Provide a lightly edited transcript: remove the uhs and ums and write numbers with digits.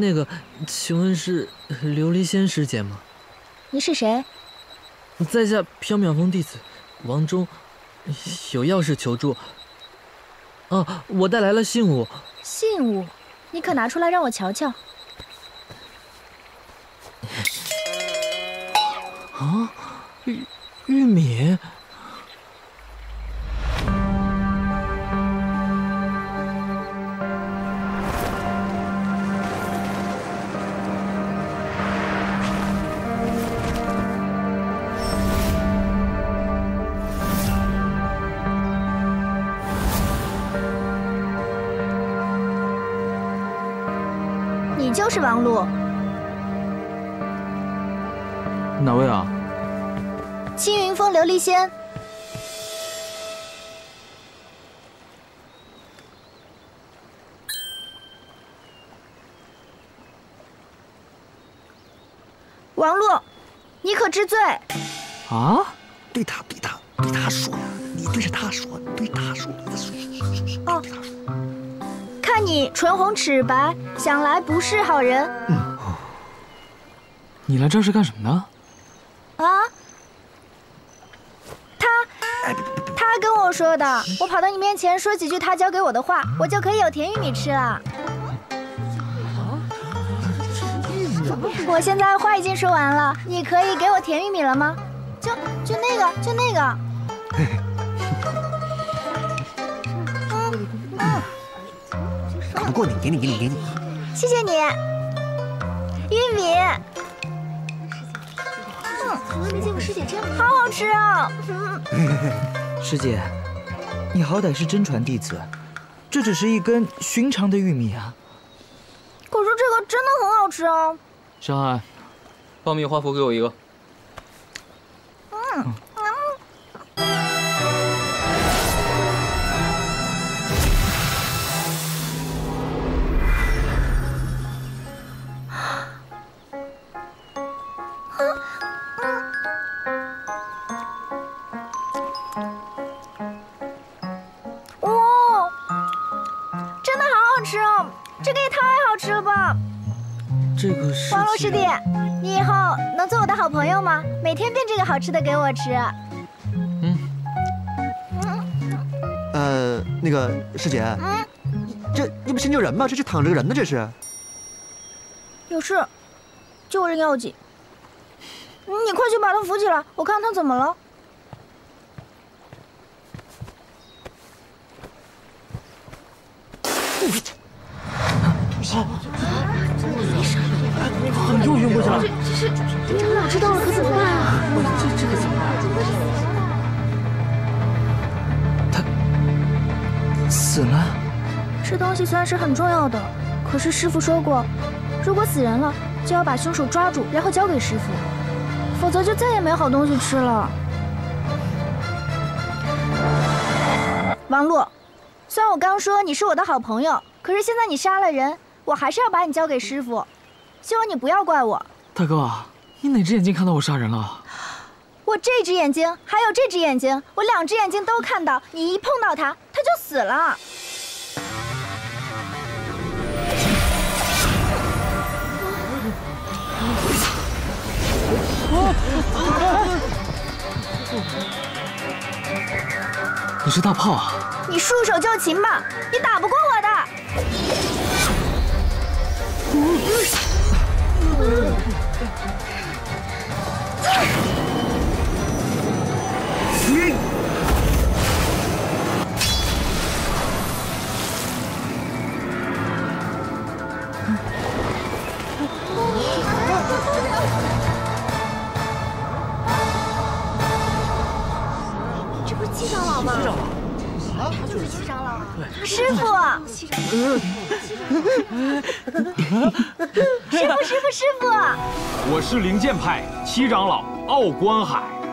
那个，请问是琉璃仙师姐吗？您是谁？在下缥缈峰弟子王忠，有要事求助。啊，我带来了信物。信物？你可拿出来让我瞧瞧。啊，玉米。 就是王璐，哪位啊？青云峰琉璃仙。王璐，你可知罪？啊？对他说，你对着他说，对他说，哦。 看你唇红齿白，想来不是好人。嗯，你来这是干什么的？啊？他跟我说的。我跑到你面前说几句他教给我的话，我就可以有甜玉米吃了。我现在话已经说完了，你可以给我甜玉米了吗？就那个。不过你，给你，谢谢你，玉米。嗯，从来没见过师姐这样，好好吃啊！师姐，你好歹是真传弟子，这只是一根寻常的玉米啊。可是这个真的很好吃啊！山海，爆米花佛给我一个。嗯。 王璐师弟，你以后能做我的好朋友吗？每天变这个好吃的给我吃。嗯。那个师姐，这不是救人吗？这是躺着个人呢，这是。有事，救人要紧。你快去把他扶起来，我看他怎么了。又晕过去了，这我知道了，可怎么办啊？这可怎么办？他死了。这东西虽然是很重要的，可是师傅说过，如果死人了，就要把凶手抓住，然后交给师傅，否则就再也没好东西吃了。王璐，虽然我刚说你是我的好朋友，可是现在你杀了人，我还是要把你交给师傅。 希望你不要怪我，大哥，你哪只眼睛看到我杀人了？我这只眼睛，还有这只眼睛，我两只眼睛都看到。你一碰到他，他就死了。你是大炮啊！你束手就擒吧，你打不过我的。 这不是七长老吗？他就是七长老。师傅。师傅。 师傅，我是灵剑派七长老傲观海。